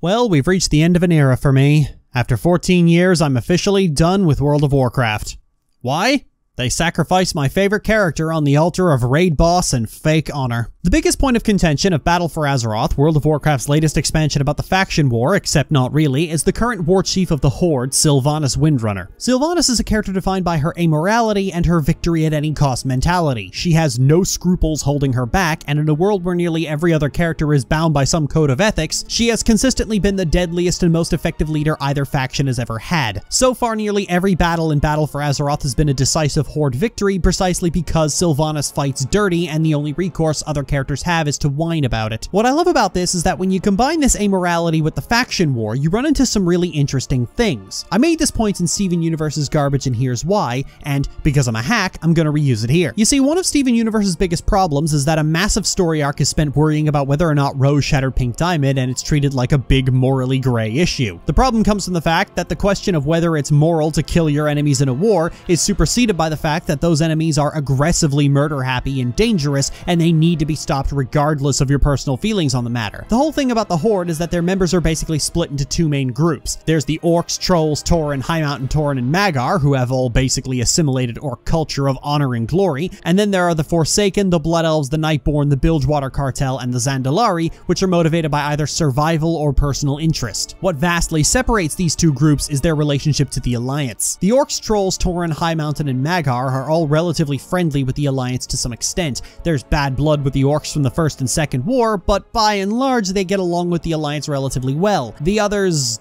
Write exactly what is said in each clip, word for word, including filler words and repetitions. Well, we've reached the end of an era for me. After fourteen years, I'm officially done with World of Warcraft. Why? They sacrificed my favorite character on the altar of raid boss and fake honor. The biggest point of contention of Battle for Azeroth, World of Warcraft's latest expansion about the faction war, except not really, is the current war chief of the Horde, Sylvanas Windrunner. Sylvanas is a character defined by her amorality and her victory at any cost mentality. She has no scruples holding her back, and in a world where nearly every other character is bound by some code of ethics, she has consistently been the deadliest and most effective leader either faction has ever had. So far, nearly every battle in Battle for Azeroth has been a decisive Horde victory precisely because Sylvanas fights dirty and the only recourse other characters have is to whine about it. What I love about this is that when you combine this amorality with the faction war, you run into some really interesting things. I made this point in Steven Universe's Garbage and Here's Why, and because I'm a hack, I'm gonna reuse it here. You see, one of Steven Universe's biggest problems is that a massive story arc is spent worrying about whether or not Rose shattered Pink Diamond, and it's treated like a big morally gray issue. The problem comes from the fact that the question of whether it's moral to kill your enemies in a war is superseded by the fact that those enemies are aggressively murder-happy and dangerous, and they need to be stopped regardless of your personal feelings on the matter. The whole thing about the Horde is that their members are basically split into two main groups. There's the Orcs, Trolls, Tauren, Highmountain Tauren, and Magar, who have all basically assimilated Orc culture of honor and glory, and then there are the Forsaken, the Blood Elves, the Nightborn, the Bilgewater Cartel, and the Zandalari, which are motivated by either survival or personal interest. What vastly separates these two groups is their relationship to the Alliance. The Orcs, Trolls, Tauren, Highmountain, and Magar are all relatively friendly with the Alliance to some extent. There's bad blood with the Orcs from the First and Second War, but by and large they get along with the Alliance relatively well. The others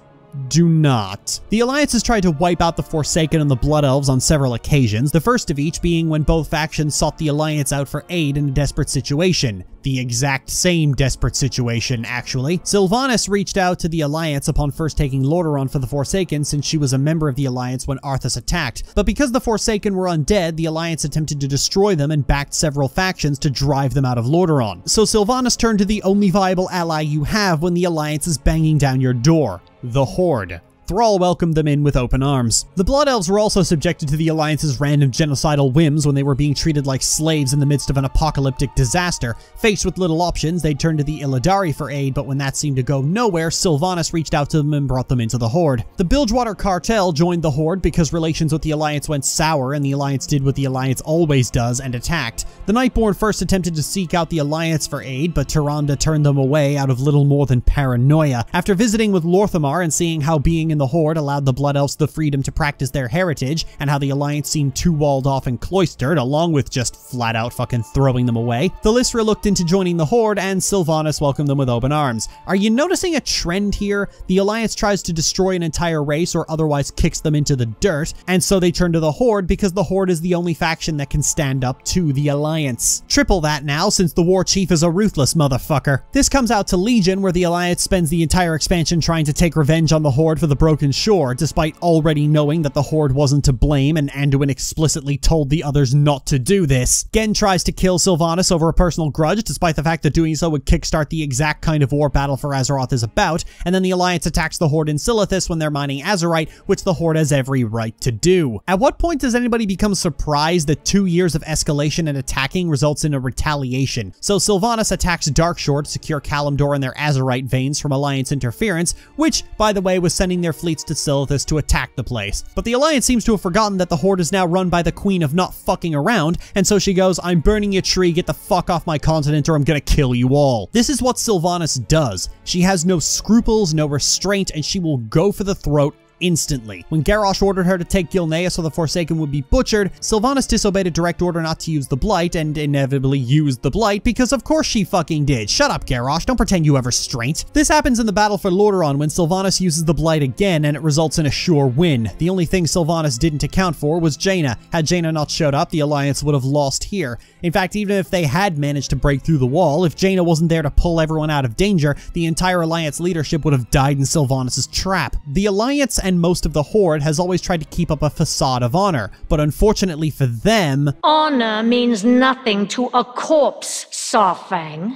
do not. The Alliance has tried to wipe out the Forsaken and the Blood Elves on several occasions, the first of each being when both factions sought the Alliance out for aid in a desperate situation. The exact same desperate situation, actually. Sylvanas reached out to the Alliance upon first taking Lordaeron for the Forsaken, since she was a member of the Alliance when Arthas attacked, but because the Forsaken were undead, the Alliance attempted to destroy them and backed several factions to drive them out of Lordaeron. So Sylvanas turned to the only viable ally you have when the Alliance is banging down your door: the Horde. Thrall welcomed them in with open arms. The Blood Elves were also subjected to the Alliance's random genocidal whims when they were being treated like slaves in the midst of an apocalyptic disaster. Faced with little options, they turned to the Illidari for aid, but when that seemed to go nowhere, Sylvanas reached out to them and brought them into the Horde. The Bilgewater Cartel joined the Horde because relations with the Alliance went sour, and the Alliance did what the Alliance always does and attacked. The Nightborn first attempted to seek out the Alliance for aid, but Tyrande turned them away out of little more than paranoia. After visiting with Lor'themar and seeing how being in the Horde allowed the Blood Elves the freedom to practice their heritage, and how the Alliance seemed too walled off and cloistered, along with just flat out fucking throwing them away, the Lysra looked into joining the Horde, and Sylvanas welcomed them with open arms. Are you noticing a trend here? The Alliance tries to destroy an entire race or otherwise kicks them into the dirt, and so they turn to the Horde because the Horde is the only faction that can stand up to the Alliance. Triple that now, since the War Chief is a ruthless motherfucker. This comes out to Legion, where the Alliance spends the entire expansion trying to take revenge on the Horde for the Broken Shore, despite already knowing that the Horde wasn't to blame and Anduin explicitly told the others not to do this. Gen tries to kill Sylvanas over a personal grudge, despite the fact that doing so would kickstart the exact kind of war Battle for Azeroth is about, and then the Alliance attacks the Horde in Silithus when they're mining Azerite, which the Horde has every right to do. At what point does anybody become surprised that two years of escalation and attacking results in a retaliation? So Sylvanas attacks Darkshore to secure Kalimdor and their Azerite veins from Alliance interference, which, by the way, was sending their fleets to Silithus to attack the place. But the Alliance seems to have forgotten that the Horde is now run by the Queen of Not Fucking Around, and so she goes, "I'm burning your tree, get the fuck off my continent or I'm gonna kill you all." This is what Sylvanas does. She has no scruples, no restraint, and she will go for the throat instantly. When Garrosh ordered her to take Gilneas so the Forsaken would be butchered, Sylvanas disobeyed a direct order not to use the Blight and inevitably used the Blight, because of course she fucking did. Shut up, Garrosh, don't pretend you have restraint. This happens in the Battle for Lordaeron when Sylvanas uses the Blight again and it results in a sure win. The only thing Sylvanas didn't account for was Jaina. Had Jaina not showed up, the Alliance would have lost here. In fact, even if they had managed to break through the wall, if Jaina wasn't there to pull everyone out of danger, the entire Alliance leadership would have died in Sylvanas' trap. The Alliance and most of the Horde has always tried to keep up a facade of honor, but unfortunately for them, honor means nothing to a corpse, Saurfang.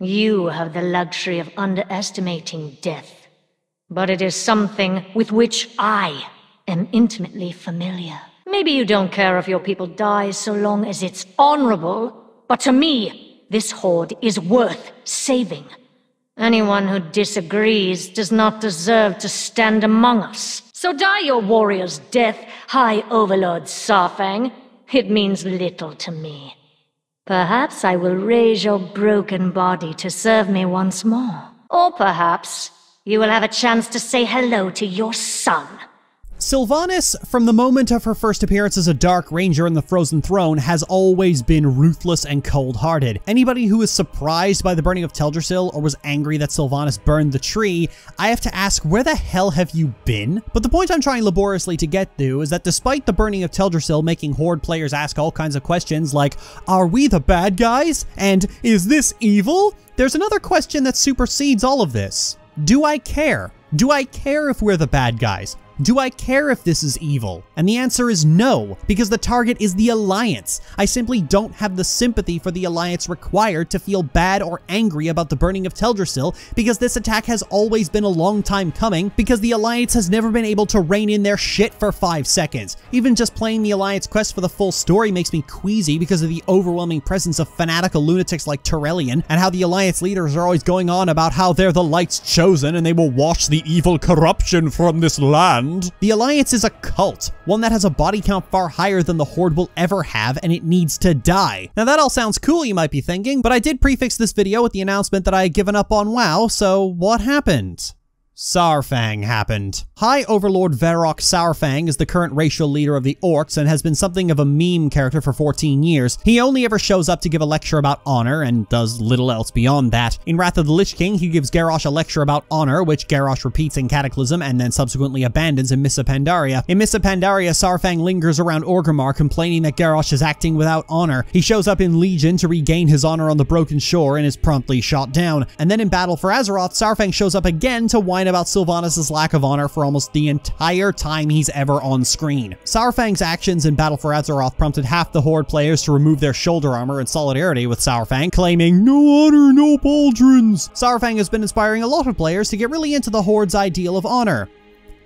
You have the luxury of underestimating death, but it is something with which I am intimately familiar. Maybe you don't care if your people die so long as it's honorable, but to me, this Horde is worth saving. Anyone who disagrees does not deserve to stand among us. So die your warrior's death, High Overlord Saurfang. It means little to me. Perhaps I will raise your broken body to serve me once more. Or perhaps you will have a chance to say hello to your son. Sylvanas, from the moment of her first appearance as a Dark Ranger in the Frozen Throne, has always been ruthless and cold-hearted. Anybody who is surprised by the burning of Teldrassil or was angry that Sylvanas burned the tree, I have to ask, where the hell have you been? But the point I'm trying laboriously to get to is that despite the burning of Teldrassil making Horde players ask all kinds of questions like, are we the bad guys? And is this evil? There's another question that supersedes all of this. Do I care? Do I care if we're the bad guys? Do I care if this is evil? And the answer is no, because the target is the Alliance. I simply don't have the sympathy for the Alliance required to feel bad or angry about the burning of Teldrassil, because this attack has always been a long time coming, because the Alliance has never been able to rein in their shit for five seconds. Even just playing the Alliance quest for the full story makes me queasy because of the overwhelming presence of fanatical lunatics like Tyrellian, and how the Alliance leaders are always going on about how they're the Light's chosen and they will wash the evil corruption from this land. The Alliance is a cult, one that has a body count far higher than the Horde will ever have, and it needs to die. Now that all sounds cool, you might be thinking, but I did prefix this video with the announcement that I had given up on WoW, so what happened? Saurfang happened. High Overlord Varok Saurfang is the current racial leader of the Orcs and has been something of a meme character for fourteen years. He only ever shows up to give a lecture about honor and does little else beyond that. In Wrath of the Lich King, he gives Garrosh a lecture about honor, which Garrosh repeats in Cataclysm and then subsequently abandons in Mists of Pandaria. In Mists of Pandaria, Saurfang lingers around Orgrimmar complaining that Garrosh is acting without honor. He shows up in Legion to regain his honor on the Broken Shore and is promptly shot down. And then in Battle for Azeroth, Saurfang shows up again to whine about Sylvanas' lack of honor for almost the entire time he's ever on screen. Saurfang's actions in Battle for Azeroth prompted half the Horde players to remove their shoulder armor in solidarity with Saurfang, claiming, "No honor, no pauldrons!" Saurfang has been inspiring a lot of players to get really into the Horde's ideal of honor.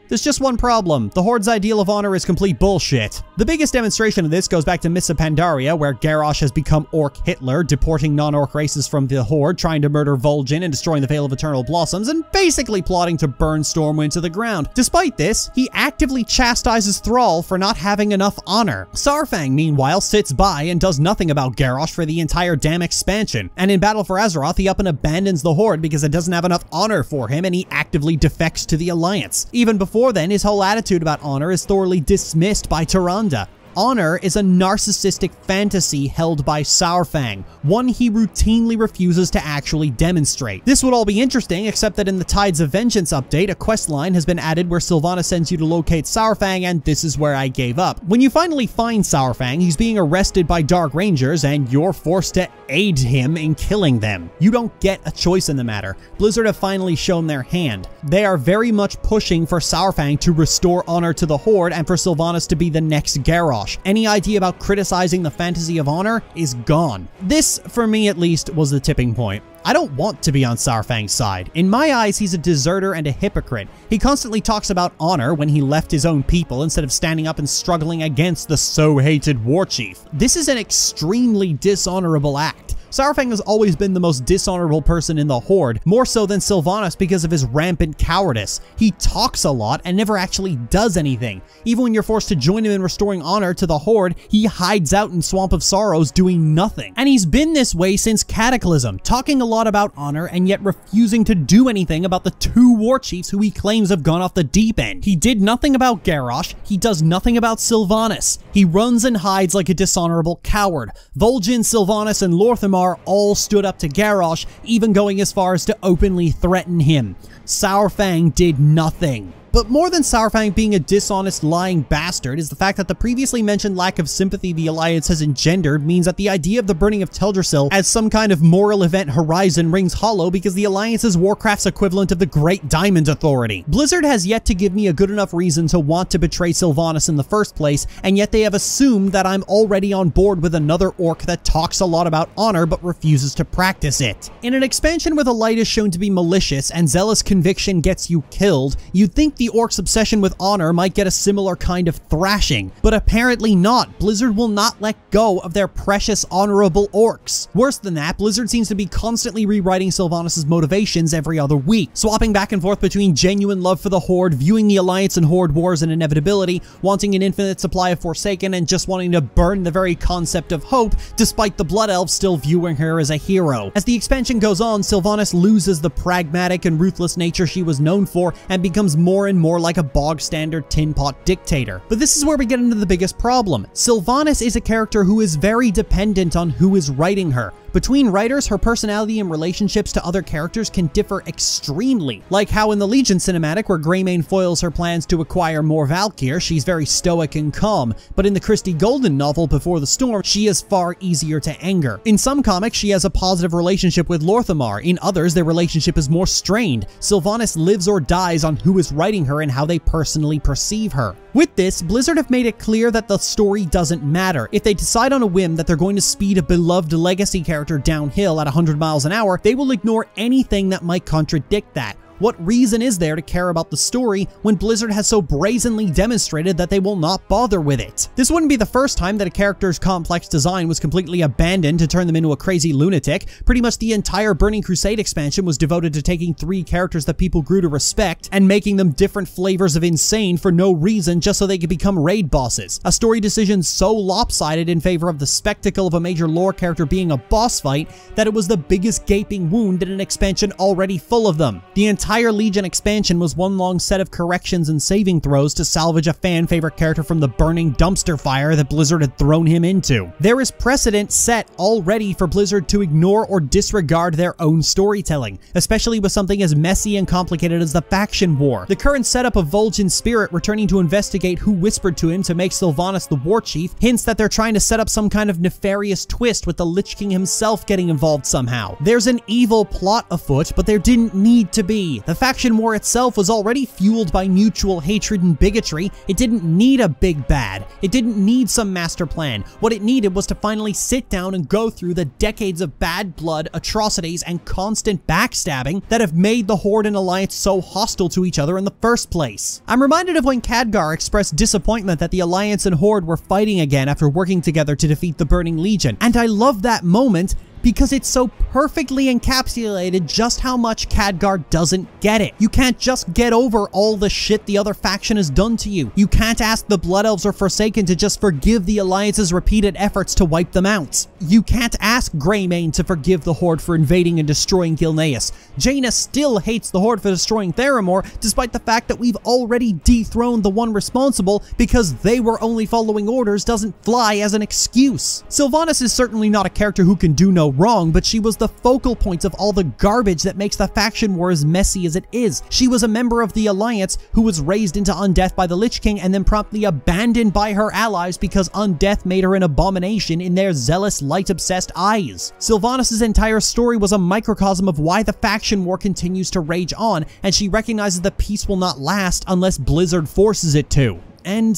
There's just one problem. The Horde's ideal of honor is complete bullshit. The biggest demonstration of this goes back to Mists of Pandaria, where Garrosh has become Orc Hitler, deporting non-Orc races from the Horde, trying to murder Vol'jin and destroying the Veil of Eternal Blossoms, and basically plotting to burn Stormwind to the ground. Despite this, he actively chastises Thrall for not having enough honor. Saurfang, meanwhile, sits by and does nothing about Garrosh for the entire damn expansion. And in Battle for Azeroth, he up and abandons the Horde because it doesn't have enough honor for him, and he actively defects to the Alliance. Even before Before then, his whole attitude about honor is thoroughly dismissed by Tyrande. Honor is a narcissistic fantasy held by Saurfang, one he routinely refuses to actually demonstrate. This would all be interesting, except that in the Tides of Vengeance update, a quest line has been added where Sylvanas sends you to locate Saurfang, and this is where I gave up. When you finally find Saurfang, he's being arrested by Dark Rangers, and you're forced to aid him in killing them. You don't get a choice in the matter. Blizzard have finally shown their hand. They are very much pushing for Saurfang to restore honor to the Horde and for Sylvanas to be the next Garrosh. Any idea about criticizing the fantasy of honor is gone. This, for me at least, was the tipping point. I don't want to be on Saurfang's side. In my eyes, he's a deserter and a hypocrite. He constantly talks about honor when he left his own people instead of standing up and struggling against the so-hated war chief. This is an extremely dishonorable act. Saurfang has always been the most dishonorable person in the Horde, more so than Sylvanas because of his rampant cowardice. He talks a lot and never actually does anything. Even when you're forced to join him in restoring honor to the Horde, he hides out in Swamp of Sorrows doing nothing. And he's been this way since Cataclysm, talking a lot about honor and yet refusing to do anything about the two war chiefs who he claims have gone off the deep end. He did nothing about Garrosh, he does nothing about Sylvanas. He runs and hides like a dishonorable coward. Vol'jin, Sylvanas, and Lor'themar all stood up to Garrosh, even going as far as to openly threaten him. Saurfang did nothing. But more than Saurfang being a dishonest, lying bastard is the fact that the previously mentioned lack of sympathy the Alliance has engendered means that the idea of the burning of Teldrassil as some kind of moral event horizon rings hollow because the Alliance is Warcraft's equivalent of the Great Diamond Authority. Blizzard has yet to give me a good enough reason to want to betray Sylvanas in the first place, and yet they have assumed that I'm already on board with another orc that talks a lot about honor but refuses to practice it. In an expansion where the light is shown to be malicious and zealous conviction gets you killed, you'd think the the orcs' obsession with honor might get a similar kind of thrashing, but apparently not. Blizzard will not let go of their precious honorable orcs. Worse than that, Blizzard seems to be constantly rewriting Sylvanas' motivations every other week, swapping back and forth between genuine love for the Horde, viewing the Alliance and Horde war as an inevitability, wanting an infinite supply of Forsaken, and just wanting to burn the very concept of hope, despite the Blood Elves still viewing her as a hero. As the expansion goes on, Sylvanas loses the pragmatic and ruthless nature she was known for, and becomes more and more like a bog-standard tin-pot dictator. But this is where we get into the biggest problem. Sylvanas is a character who is very dependent on who is writing her. Between writers, her personality and relationships to other characters can differ extremely, like how in the Legion cinematic where Greymane foils her plans to acquire more Valkyr, she's very stoic and calm, but in the Christie Golden novel Before the Storm, she is far easier to anger. In some comics, she has a positive relationship with Lor'themar, in others, their relationship is more strained. Sylvanas lives or dies on who is writing her and how they personally perceive her. With this, Blizzard have made it clear that the story doesn't matter. If they decide on a whim that they're going to speed a beloved legacy character downhill at one hundred miles an hour, they will ignore anything that might contradict that. What reason is there to care about the story when Blizzard has so brazenly demonstrated that they will not bother with it? This wouldn't be the first time that a character's complex design was completely abandoned to turn them into a crazy lunatic. Pretty much the entire Burning Crusade expansion was devoted to taking three characters that people grew to respect and making them different flavors of insane for no reason just so they could become raid bosses. A story decision so lopsided in favor of the spectacle of a major lore character being a boss fight that it was the biggest gaping wound in an expansion already full of them. The entire The entire Legion expansion was one long set of corrections and saving throws to salvage a fan-favorite character from the burning dumpster fire that Blizzard had thrown him into. There is precedent set already for Blizzard to ignore or disregard their own storytelling, especially with something as messy and complicated as the faction war. The current setup of Vol'jin's spirit returning to investigate who whispered to him to make Sylvanas the war chief hints that they're trying to set up some kind of nefarious twist with the Lich King himself getting involved somehow. There's an evil plot afoot, but there didn't need to be. The faction war itself was already fueled by mutual hatred and bigotry. It didn't need a big bad. It didn't need some master plan. What it needed was to finally sit down and go through the decades of bad blood, atrocities, and constant backstabbing that have made the Horde and Alliance so hostile to each other in the first place. I'm reminded of when Khadgar expressed disappointment that the Alliance and Horde were fighting again after working together to defeat the Burning Legion, and I love that moment because it's so perfectly encapsulated just how much Khadgar doesn't get it. You can't just get over all the shit the other faction has done to you. You can't ask the Blood Elves or Forsaken to just forgive the Alliance's repeated efforts to wipe them out. You can't ask Greymane to forgive the Horde for invading and destroying Gilneas. Jaina still hates the Horde for destroying Theramore, despite the fact that we've already dethroned the one responsible because they were only following orders doesn't fly as an excuse. Sylvanas is certainly not a character who can do no wrong, but she was the focal point of all the garbage that makes the faction war as messy as it is. She was a member of the Alliance who was raised into Undeath by the Lich King and then promptly abandoned by her allies because Undeath made her an abomination in their zealous, light-obsessed eyes. Sylvanas' entire story was a microcosm of why the faction war continues to rage on, and she recognizes that peace will not last unless Blizzard forces it to. And,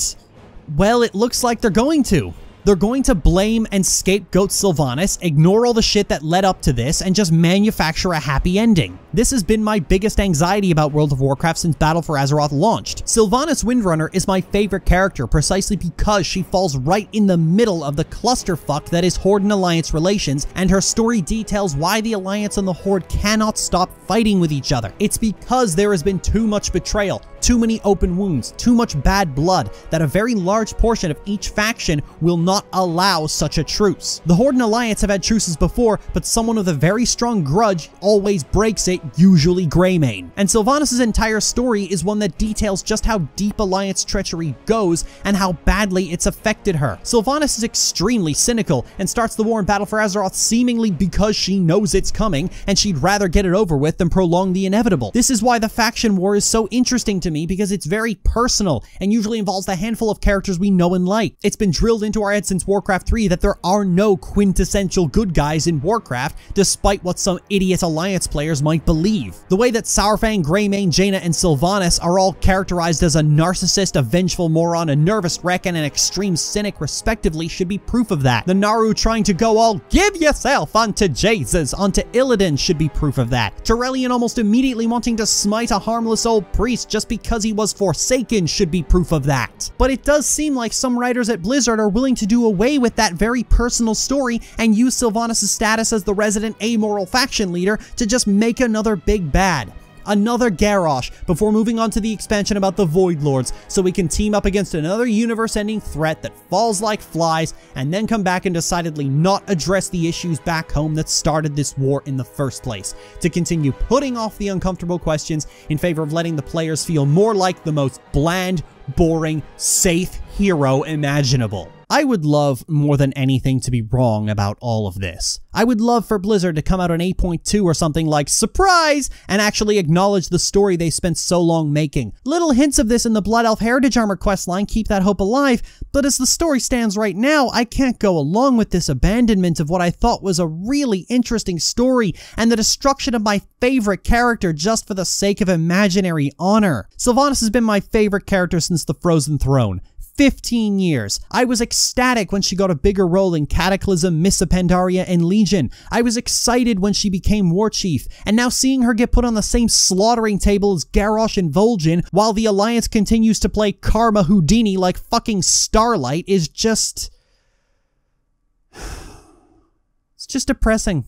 well, it looks like they're going to. They're going to blame and scapegoat Sylvanas, ignore all the shit that led up to this, and just manufacture a happy ending. This has been my biggest anxiety about World of Warcraft since Battle for Azeroth launched. Sylvanas Windrunner is my favorite character precisely because she falls right in the middle of the clusterfuck that is Horde and Alliance relations, and her story details why the Alliance and the Horde cannot stop fighting with each other. It's because there has been too much betrayal, too many open wounds, too much bad blood, that a very large portion of each faction will not allow such a truce. The Horde and Alliance have had truces before, but someone with a very strong grudge always breaks it, usually Greymane. And Sylvanas' entire story is one that details just how deep Alliance treachery goes and how badly it's affected her. Sylvanas is extremely cynical and starts the war in Battle for Azeroth seemingly because she knows it's coming and she'd rather get it over with than prolong the inevitable. This is why the faction war is so interesting to me, because it's very personal and usually involves a handful of characters we know and like. It's been drilled into our heads since Warcraft three that there are no quintessential good guys in Warcraft, despite what some idiot Alliance players might believe. The way that Saurfang, Greymane, Jaina, and Sylvanas are all characterized as a narcissist, a vengeful moron, a nervous wreck, and an extreme cynic respectively should be proof of that. The Naru trying to go all give yourself unto Jesus, onto Illidan should be proof of that. Tyrellian almost immediately wanting to smite a harmless old priest just because because he was Forsaken should be proof of that. But it does seem like some writers at Blizzard are willing to do away with that very personal story and use Sylvanas' status as the resident amoral faction leader to just make another big bad. Another Garrosh, before moving on to the expansion about the Void Lords, so we can team up against another universe-ending threat that falls like flies, and then come back and decidedly not address the issues back home that started this war in the first place, to continue putting off the uncomfortable questions in favor of letting the players feel more like the most bland, boring, safe hero imaginable. I would love more than anything to be wrong about all of this. I would love for Blizzard to come out on eight point two or something like, surprise, and actually acknowledge the story they spent so long making. Little hints of this in the Blood Elf Heritage Armor questline keep that hope alive, but as the story stands right now, I can't go along with this abandonment of what I thought was a really interesting story and the destruction of my favorite character just for the sake of imaginary honor. Sylvanas has been my favorite character since the Frozen Throne. fifteen years. I was ecstatic when she got a bigger role in Cataclysm, Mists of Pandaria, and Legion. I was excited when she became War Chief, and now seeing her get put on the same slaughtering table as Garrosh and Vol'jin while the Alliance continues to play Karma Houdini like fucking Starlight is just... it's just depressing.